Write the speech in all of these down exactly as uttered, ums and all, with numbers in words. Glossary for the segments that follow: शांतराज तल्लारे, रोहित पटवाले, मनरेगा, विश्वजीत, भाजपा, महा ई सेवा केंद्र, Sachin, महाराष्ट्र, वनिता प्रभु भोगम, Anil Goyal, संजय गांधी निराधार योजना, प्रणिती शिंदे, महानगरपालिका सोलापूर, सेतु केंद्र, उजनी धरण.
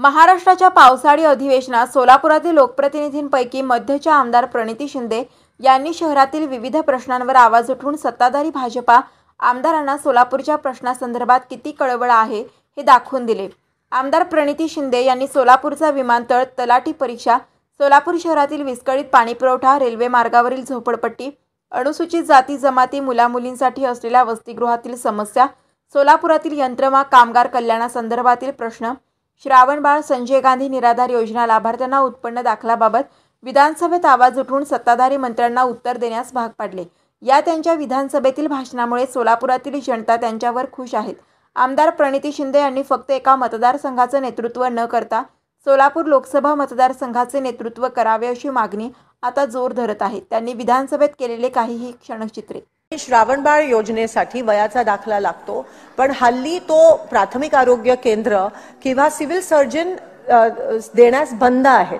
महाराष्ट्राच्या पावसाळी अधिवेशनात सोलापुरातील लोकप्रतिनिधींपैकी मध्यच्या आमदार प्रणिती शिंदे यांनी शहरातील विविध प्रश्नांवर आवाज उठवून सत्ताधारी भाजपा आमदारांना सोलापूरच्या प्रश्नासंदर्भात किती कळवळ आहे हे दाखवून दिले। आमदार प्रणिती शिंदे यांनी सोलापूरचा विमानतळ, तलाठी परीक्षा, सोलापूर शहरातील विस्कळीत पाणीपुरवठा, रेल्वे मार्गावरील झोपडपट्टी, अनुसूचित जाती जमाती मुलामुलींसाठी असलेल्या वसतिगृहातील समस्या, सोलापुरातील यंत्रमा कामगार कल्याणासंदर्भातील प्रश्न, श्रावणबाळ संजय गांधी निराधार योजना लाभार्थ्यांना उत्पन्न दाखलाबाबत विधानसभेत आवाज उठवून सत्ताधारी मंत्र्यांना उत्तर देण्यास भाग पाडले। या त्यांच्या विधानसभेतील भाषणामुळे सोलापुरातील जनता त्यांच्यावर खुश आहेत। आमदार प्रणिती शिंदे यांनी फक्त एका मतदारसंघाचे नेतृत्व न करता सोलापूर लोकसभा मतदारसंघाचे नेतृत्व करावे अशी मागणी आता जोर धरत आहे। त्यांनी विधानसभेत केलेले काहीही क्षणचित्रे। श्रावणबाळ योजनेसाठी वयाचा दाखला लागतो, पण हल्ली तो प्राथमिक आरोग्य केंद्र किंवा सिव्हिल सर्जन देण्यास बंद आहे।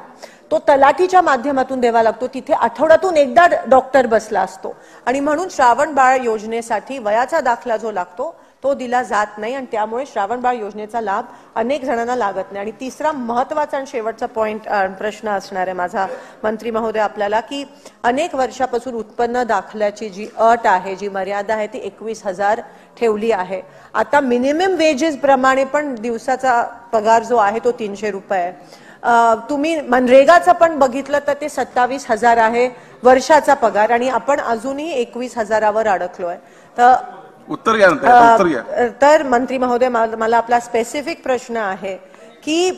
तो तलाठीच्या माध्यमातून देवा लागतो, तिथे आठवड्यातून एकदा डॉक्टर बसला असतो आणि म्हणून श्रावणबाळ योजनेसाठी वयाचा दाखला जो लागतो तो दिला जात नाही आणि त्यामुळे श्रावणबाळ योजनेचा लाभ अनेक जणांना लागत नाही। आणि तिसरा महत्त्वाचा आणि शेवटचा पॉइंट प्रश्न असणार आहे माझा मंत्री महोदय आपल्याला, की अनेक वर्षापासून उत्पन्न दाखल्याची जी अट आहे, जी मर्यादा आहे ती एकवीस हजार ठेवली आहे। आता मिनिमम वेजेस प्रमाणे पण दिवसाचा पगार जो आहे तो तीनशे रुपये आहे। तुम्ही मनरेगाचं पण बघितलं तर ते सत्तावीस हजार आहे वर्षाचा पगार आणि आपण अजूनही एकवीस हजारावर अडकलोय। तर उत्तर घ्या उत्तर तर मंत्री महोदय, मला आपला स्पेसिफिक प्रश्न आहे की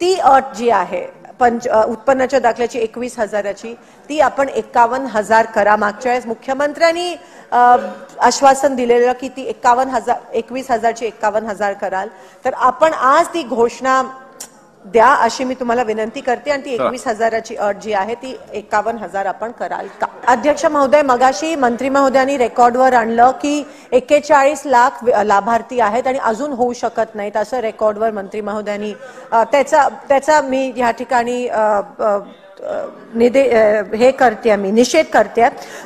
ती अट जी आहे पंच उत्पन्नाच्या दाखल्याची एकवीस हजाराची ती आपण एकावन्न हजार करा। मागच्या वेळेस मुख्यमंत्र्यांनी आश्वासन दिलेलं की ती एकावन्न हजार एकवीस हजारची एकावन्न हजार कराल, तर आपण आज ती घोषणा द्या अशी मी तुम्हाला विनंती करते आणि ती एकवीस हजाराची अट जी आहे ती एकावन्न हजार आपण कराल का? अध्यक्ष महोदय, मगाशी मंत्री महोदयांनी रेकॉर्डवर आणलं की एक्केचाळीस लाख लाभार्थी आहेत आणि अजून होऊ शकत नाहीत असं रेकॉर्डवर मंत्री महोदयांनी त्याचा त्याचा मी या ठिकाणी निदे हे करते मी निषेध करते।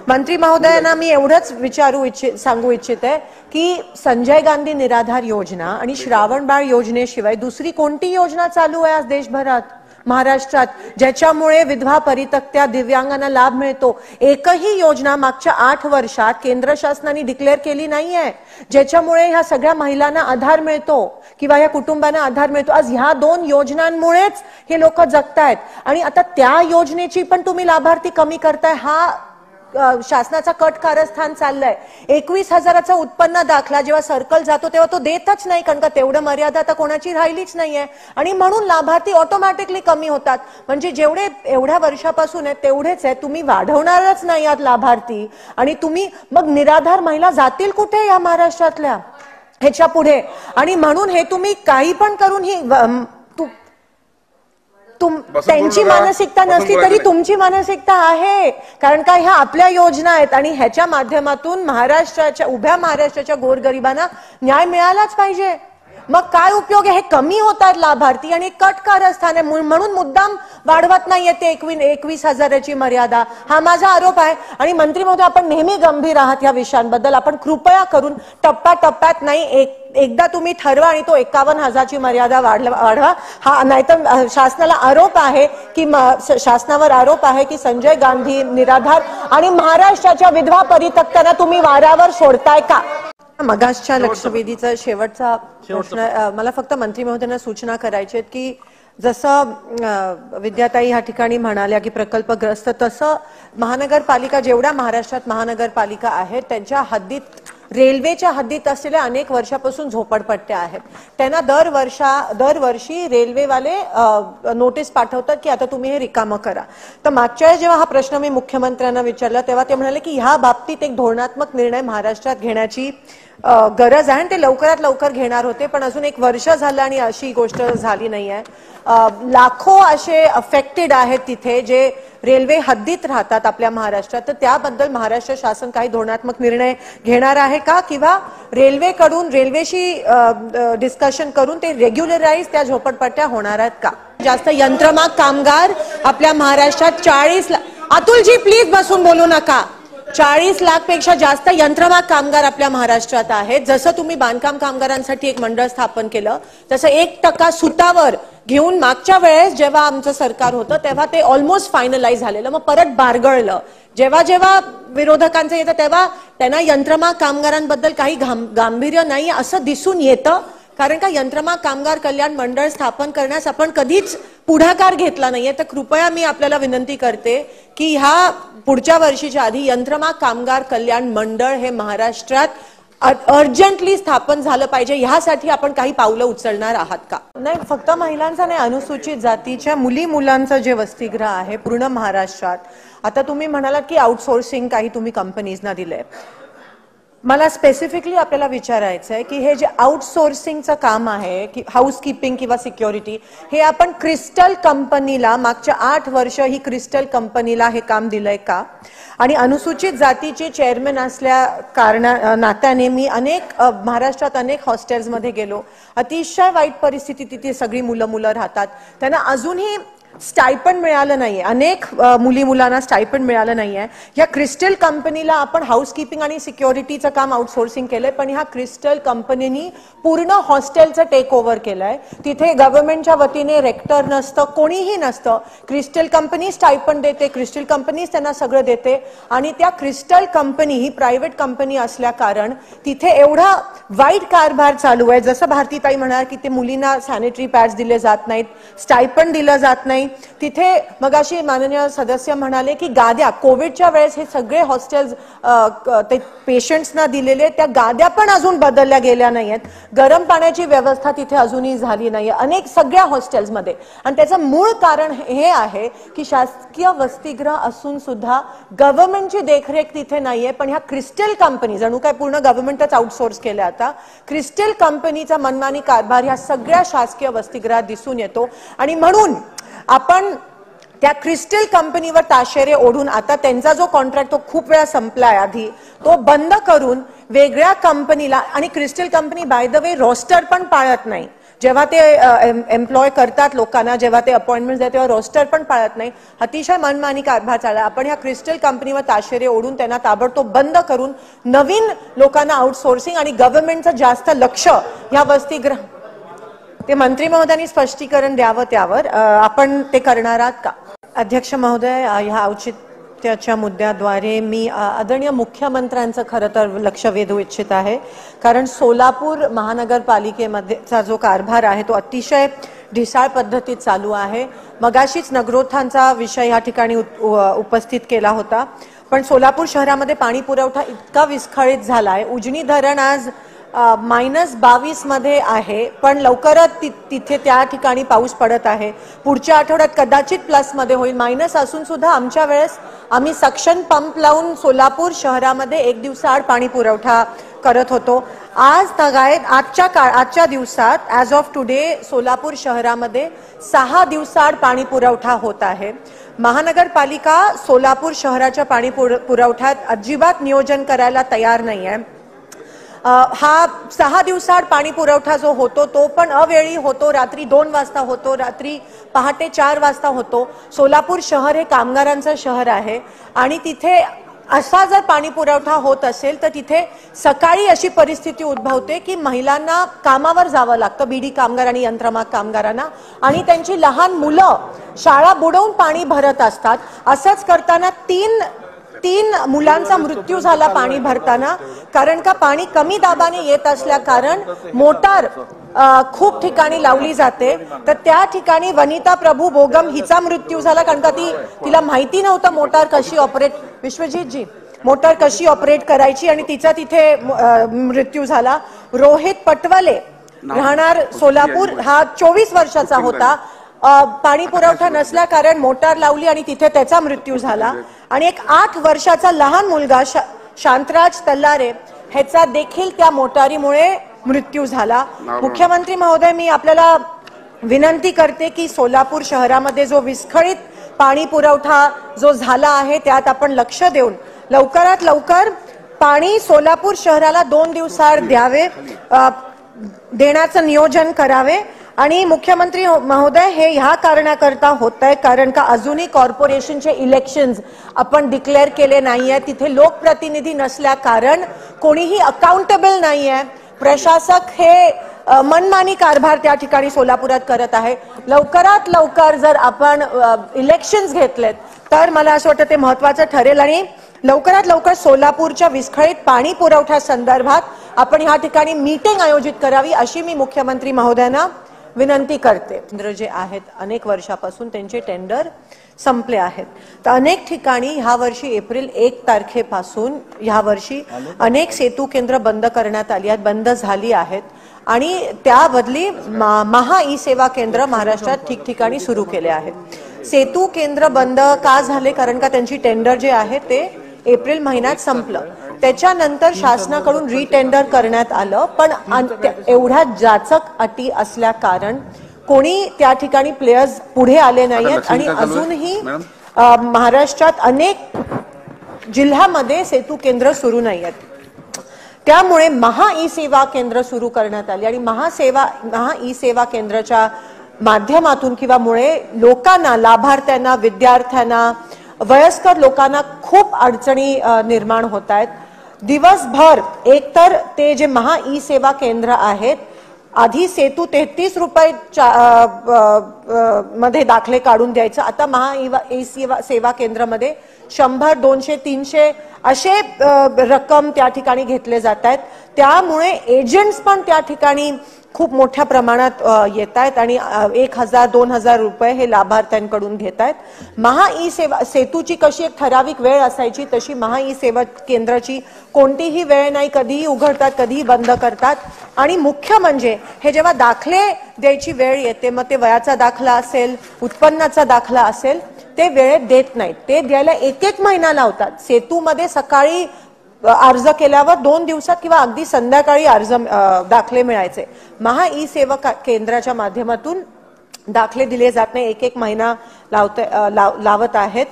मंत्री महोदयांना मी एवढंच विचारू इच्छित सांगू इच्छिते की संजय गांधी निराधार योजना आणि श्रावणबाळ योजनेशिवाय दुसरी कोणती योजना चालू आहे आज देशभरात महाराष्ट्रात ज्याच्यामुळे विधवा, परित्यक्त्या, दिव्यांगांना लाभ मिळतो? एकही योजना मागच्या आठ वर्षात केंद्र शासनाने डिक्लेअर केली नाहीये ज्याच्यामुळे ह्या सगळ्या महिलांना आधार मिळतो किंवा या कुटुंबांना आधार मिळतो। आज ह्या दोन योजनांमुळेच हे लोक जगतायत आणि आता त्या योजनेची पण तुम्ही लाभार्थी कमी करताय। हा शासनाचा कट कारस्थान चाललाय। एकवीस हजाराचा उत्पन्न दाखला जेव्हा सर्कल जातो तेव्हा तो देतच नाही, कारण का तेवढं मर्यादा आता कोणाची राहिलीच नाहीये आणि म्हणून लाभार्थी ऑटोमॅटिकली कमी होतात। म्हणजे जेवढे एवढ्या वर्षापासून आहेत तेवढेच आहे, तुम्ही वाढवणारच नाही आहात लाभार्थी आणि तुम्ही मग निराधार महिला जातील कुठे या महाराष्ट्रातल्या ह्याच्या पुढे? आणि म्हणून हे तुम्ही काही पण करून ही त्यांची मानसिकता नसली तरी तुमची मानसिकता आहे, कारण का ह्या आपल्या योजना आहेत आणि ह्याच्या माध्यमातून महाराष्ट्राच्या उभ्या महाराष्ट्राच्या गोरगरिबांना न्याय मिळालाच पाहिजे। मग काय उपयोग आहे? हे कमी होतात लाभार्थी आणि कट कारस्थान आहे म्हणून मुद्दाम वाढवत नाहीये ते एकवीस एकवीस हजाराची मर्यादा, हा माझा आरोप आहे। आणि मंत्री महोदय, आपण नेहमी गंभीर आहात या विषयांबद्दल, आपण कृपया करून टप्पा टप्प्यात नाही एक एकदा तुम्ही ठरवा आणि तो एकावन्न हजारची मर्यादा वाढवा। हा नाहीतर शासनाला आरोप आहे की शासनावर आरोप आहे की संजय गांधी निराधार आणि महाराष्ट्राच्या विधवा, परित्यक्तांना तुम्ही वाऱ्यावर सोडताय का? मगासच्या लक्षवेधीचा शेवटचा प्रश्न, मला फक्त मंत्री महोदयांना सूचना करायची आहेत की जसं विद्याताई ह्या ठिकाणी म्हणाल्या की प्रकल्पग्रस्त, तसं महानगरपालिका जेवढ्या महाराष्ट्रात महानगरपालिका आहेत त्यांच्या हद्दीत रेल्वेच्या हद्दीत असलेल्या अनेक वर्षापासून झोपडपट्ट्या आहेत, त्यांना दर वर्षा दरवर्षी रेल्वेवाले नोटीस पाठवतात की आता तुम्ही हे रिकामं करा। तर मागच्या वेळेस जेव्हा हा प्रश्न मी मुख्यमंत्र्यांना विचारला तेव्हा ते म्हणाले की ह्या बाबतीत एक धोरणात्मक निर्णय महाराष्ट्रात घेण्याची गरज आहे आणि ते लवकरात लवकर घेणार होते, पण अजून एक वर्ष झालं आणि अशी गोष्ट झाली नाही आहे। लाखो असे अफेक्टेड आहेत तिथे जे रेल्वे हद्दीत राहतात आपल्या महाराष्ट्रात, तर त्याबद्दल महाराष्ट्र शासन काही धोरणात्मक निर्णय घेणार आहे का किंवा रेल्वेकडून रेल्वेशी डिस्कशन करून ते रेग्युलराईज त्या झोपडपट्ट्या होणार आहेत का? जास्त यंत्रमाग कामगार आपल्या महाराष्ट्रात चाळीस लाख अतुलजी प्लीज बसून बोलू नका चाळीस लाखपेक्षा जास्त यंत्रमाग कामगार आपल्या महाराष्ट्रात आहेत। जसं तुम्ही बांधकाम कामगारांसाठी एक मंडळ स्थापन केलं तसं एक टक्का सुतावर घेऊन मागच्या वेळेस जेव्हा आमचं सरकार होतं तेव्हा ते ऑलमोस्ट फायनलाइज झालेलं, मग परत बारगळलं. जेव्हा जेव्हा विरोधकांचं येतं तेव्हा त्यांना यंत्रमा कामगारांबद्दल काही गांभीर्य नाही असं दिसून येतं, कारण का यंत्रमा कामगार कल्याण मंडळ स्थापन करण्यास आपण कधीच पुढाकार घेतला नाहीये. तर कृपया मी आपल्याला विनंती करते की ह्या पुढच्या वर्षीच्या आधी यंत्रमा कामगार कल्याण मंडळ हे महाराष्ट्रात अर्जंटली स्थापन झालं पाहिजे. यासाठी आपण काही पावलं उचलणार आहात का? नाही, फक्त महिलांचा नाही, अनुसूचित जातीच्या मुली मुलांचं जे वसतिगृह आहे पूर्ण महाराष्ट्रात, आता तुम्ही म्हणालात की आउटसोर्सिंग काही तुम्ही कंपनीजना दिलंय, मला स्पेसिफिकली आपल्याला विचारायचं आहे की हे जे आउटसोर्सिंगचं काम आहे की हाऊसकीपिंग किंवा सिक्युरिटी, हे आपण क्रिस्टल कंपनीला मागच्या आठ वर्ष ही क्रिस्टल कंपनीला हे काम दिलंय का? आणि अनुसूचित जातीचे चेअरमन असल्या कारणा नात्याने मी अनेक महाराष्ट्रात अनेक हॉस्टेल्समध्ये गेलो, अतिशय वाईट परिस्थिती तिथे सगळी मुलं मुलं राहतात, त्यांना अजूनही स्टायपंड मिळालं नाहीये, अनेक मुली मुलांना स्टायपंड मिळालं नाहीये. या क्रिस्टल कंपनीला आपण हाऊसकीपिंग आणि सिक्युरिटीचं काम आउटसोर्सिंग केलंय, पण ह्या क्रिस्टल कंपनीनी पूर्ण हॉस्टेलचं टेक ओव्हर केलंय. तिथे गव्हर्नमेंटच्या वतीने रेक्टर नसतं, कोणीही नसतं, क्रिस्टल कंपनी स्टायपंड देते, क्रिस्टल कंपनीच त्यांना सगळं देते. आणि त्या क्रिस्टल कंपनी ही प्रायव्हेट कंपनी असल्या कारण तिथे एवढा वाईट कारभार चालू आहे. जसं भारतीताई म्हणाल की ते मुलींना सॅनिटरी पॅड्स दिले जात नाहीत, स्टायपंड दिलं जात नाही, तिथे मगाशी माननीय सदस्य म्हणाले की गाद्या कोविडच्या वेळेस हे सगळे हॉस्टेल्स ते पेशंट्सना दिलेले त्या गाद्या पण अजून बदलल्या गेल्या नाहीत, गरम पाण्याची व्यवस्था तिथे अजूनही झाली नाहीये अनेक सगळ्या हॉस्टेल्समध्ये. आणि त्याचं मूळ कारण हे आहे की शासकीय वसतिगृह असून सुद्धा गव्हर्नमेंटची देखरेख तिथे नाहीये. पण ह्या क्रिस्टल कंपनी जणू काय पूर्ण गव्हर्नमेंटच आउटसोर्स केलं. आता क्रिस्टल कंपनीचा मनमानी कारभार ह्या सगळ्या शासकीय वसतिगृहात दिसून येतो आणि म्हणून आपण त्या क्रिस्टल कंपनीवर ताशेरे ओढून आता त्यांचा जो कॉन्ट्रॅक्ट तो खूप वेळा संपलाय आधी, तो बंद करून वेगळ्या कंपनीला. आणि crystal company by the way roster पण पाळत नाही, जेव्हा ते एम्प्लॉय करतात लोकांना, जेव्हा ते अपॉइंटमेंट देतात तेव्हा रोस्टर पण पाळत नाही, अतिशय मनमानी कारभार चालला. आपण ह्या क्रिस्टल कंपनीवर ताशेरे ओढून त्यांना ताबडतोब बंद करून नवीन लोकांना आउटसोर्सिंग आणि गव्हर्नमेंटचं जास्त लक्ष ह्या वसतिगृह, ते मंत्री महोदयांनी स्पष्टीकरण द्यावं त्यावर, आपण ते करणार आहात का? अध्यक्ष महोदय, ह्या औचित्याच्या मुद्द्याद्वारे मी आदरणीय मुख्यमंत्र्यांचं खरं तर लक्ष वेधू इच्छित आहे, कारण सोलापूर महानगरपालिकेमध्येचा जो कारभार आहे तो अतिशय ढिसाळ पद्धतीत चालू आहे. मगाशीच नगरोत्थानचा विषय या ठिकाणी उपस्थित केला होता, पण सोलापूर शहरामध्ये पाणी पुरवठा इतका विस्कळीत झाला आहे. उजनी धरण आज मायनस बावीस मध्ये आहे, पण लवकरच ति तिथे त्या ठिकाणी पाऊस पडत आहे, पुढच्या आठवड्यात कदाचित प्लसमध्ये होईल. मायनस असून सुद्धा आमच्या वेळेस आम्ही सक्शन पंप लावून सोलापूर शहरामध्ये एक दिवसाआड पाणी पुरवठा करत होतो. आज तगायत आजच्या काळ आजच्या दिवसात ॲज ऑफ टुडे सोलापूर शहरामध्ये सहा दिवसाआड पाणी पुरवठा होत आहे. महानगरपालिका सोलापूर शहराच्या पाणी पुरवठ्यात अजिबात नियोजन करायला तयार नाही आहे. हा सहा दिवसाआड पाणी पुरवठा जो होतो तो पण अवेळी होतो, रात्री दोन वाजता होतो, रात्री पहाटे चार वाजता होतो. सोलापूर शहर हे कामगारांचं शहर आहे आणि तिथे असा जर पाणी पुरवठा होत असेल तर तिथे सकाळी अशी परिस्थिती उद्भवते की महिलांना कामावर जावं लागतं, बीडी कामगार आणि यंत्रमा कामगारांना, आणि त्यांची लहान मुलं शाळा बुडवून पाणी भरत असतात. असंच करताना तीन तीन मुलांचा मृत्यू झाला पाणी भरताना, कारण का पाणी कमी दाबाने येत असल्या कारण मोटार खूप ठिकाणी लावली जाते. तर त्या ठिकाणी वनिता प्रभु भोगम हिचा मृत्यू झाला, कारण का ती तिला माहिती नव्हतं मोटार कशी ऑपरेट विश्वजीत जी मोटार कशी ऑपरेट करायची आणि तिचा तिथे मृत्यू झाला. रोहित पटवाले राहणार सोलापूर हा चोवीस वर्षाचा होता, पाणी पुरवठा नसल्या कारण मोटार लावली आणि तिथे त्याचा मृत्यू झाला. आणि एक आठ वर्षाचा लहान मुलगा शा, शांतराज तल्लारे ह्याचा देखील त्या मोटारीमुळे मृत्यू झाला. मुख्यमंत्री महोदय, मी आपल्याला विनंती करते की सोलापूर शहरामध्ये जो विस्कळीत पाणी पुरवठा जो झाला आहे त्यात आपण लक्ष देऊन लवकरात लवकर पाणी सोलापूर शहराला दोन दिवसाआड द्यावे, देण्याचं नियोजन करावे. आणि मुख्यमंत्री महोदय, हे ह्या कारणाकरता होत आहे कारण का अजूनही कॉर्पोरेशनचे इलेक्शन्स आपण डिक्लेअर केले नाही आहे, तिथे लोकप्रतिनिधी नसल्या कारण कोणीही अकाउंटेबल नाही आहे. प्रशासक हे मनमानी कारभार त्या ठिकाणी सोलापुरात करत आहे। लवकरात लवकर जर आपण इलेक्शन्स घेतलेत तर मला असं वाटतं ते महत्त्वाचं ठरेल आणि लवकरात लवकर सोलापूरच्या विस्कळीत पाणी पुरवठा संदर्भात आपण या ठिकाणी मीटिंग आयोजित करावी अशी मी मुख्यमंत्री महोदयांना विनंती करते। केंद्र जे आहेत अनेक वर्षापासून त्यांचे टेंडर संपले आहेत, तर अनेक ठिकाणी ह्या वर्षी एप्रिल एक तारखेपासून ह्या वर्षी अनेक सेतु केंद्र बंद करण्यात आली आहेत, बंद झाली आहेत आणि त्या बदली महा ई सेवा केंद्र महाराष्ट्रात ठिकठिकाणी सुरू केले आहेत। सेतु केंद्र बंद का झाले, कारण का त्यांची टेंडर जे आहे ते एप्रिल महिन्यात संपलं, त्याच्यानंतर शासनाकडून रिटेंडर करण्यात आलं, पण एवढ्या जाचक अटी असल्या कारण कोणी त्या ठिकाणी प्लेयर्स पुढे आले नाहीत आणि अजूनही महाराष्ट्रात अनेक जिल्ह्यामध्ये सेतु केंद्र सुरू नाही आहेत। त्यामुळे महा ई सेवा केंद्र सुरू करण्यात आली आणि महासेवा महा ई सेवा केंद्राच्या माध्यमातून किंवा मुळे लोकांना, लाभार्थ्यांना, विद्यार्थ्यांना, वयस्कर लोकांना खूप अडचणी निर्माण होत आहेत। दिवसभर एकतर ते जे महा ई सेवा केंद्र आहेत आधी सेतू तेहतीस रुपये मध्ये दाखले काढून द्यायचं, आता महा ई सेवा सेवा केंद्रामध्ये शंभर दोनशे तीनशे असे रक्कम त्या ठिकाणी घेतले जात आहेत। त्यामुळे एजंट्स पण त्या ठिकाणी खूप मोठ्या प्रमाणात येत आहेत आणि एक हजार दोन हजार रुपये हे लाभार्थ्यांकडून घेत आहेत। महा ई सेवा सेतूची कशी एक ठराविक वेळ असायची तशी महा ई सेवा केंद्राची कोणतीही वेळ नाही, कधीही उघडतात कधीही बंद करतात आणि मुख्य म्हणजे हे जेव्हा दाखले द्यायची वेळ येते मग ते वयाचा दाखला असेल उत्पन्नाचा दाखला असेल ते वेळेत देत नाहीत, ते द्यायला एक एक महिना लावतात। सेतूमध्ये सकाळी अर्ज केल्यावर दोन दिवसात किंवा अगदी संध्याकाळी अर्ज दाखले मिळायचे, महा ई सेवा केंद्राच्या माध्यमातून दाखले दिले जात नाही, एक एक महिना लावत लाव, लावत आहेत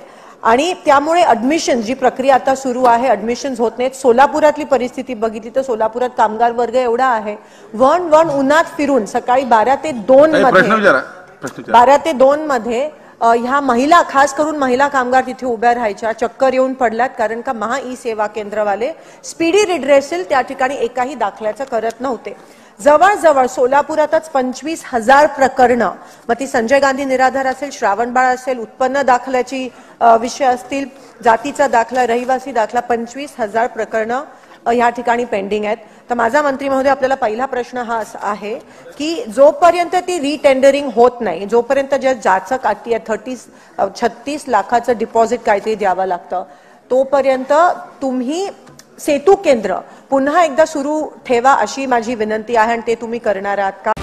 आणि त्यामुळे ऍडमिशन जी प्रक्रिया आता सुरू आहे ऍडमिशन्स होत नाहीत। सोलापुरातली परिस्थिती बघितली तर सोलापुरात कामगार वर्ग एवढा आहे वन वन उन्हात फिरून सकाळी बारा ते दोन मध्ये बारा ते दोन मध्ये ह्या महिला, खास करून महिला कामगार तिथे उभ्या राहायच्या, चक्कर येऊन पडल्यात, कारण का महा ई सेवा केंद्रवाले स्पीडी रिड्रेसल त्या ठिकाणी एकाही दाखल्याचं करत नव्हते। जवळजवळ सोलापुरातच पंचवीस हजार प्रकरणं, मग ती संजय गांधी निराधार असेल, श्रावणबाळ असेल, उत्पन्न दाखल्याची विषय असतील, जातीचा दाखला, रहिवासी दाखला, पंचवीस हजार प्रकरणं या ठिकाणी पेंडिंग आहेत। तर माझा मंत्री महोदय आपल्याला पहिला प्रश्न हा आहे की जोपर्यंत ती रिटेंडरिंग होत नाही, जोपर्यंत ज्या जाचक अटी आहेत थर्टीस छत्तीस लाखाचं डिपॉझिट काहीतरी द्यावं लागतं, तोपर्यंत तुम्ही सेतू केंद्र पुन्हा एकदा सुरू ठेवा अशी माझी विनंती आहे आणि ते तुम्ही करणार आहात का?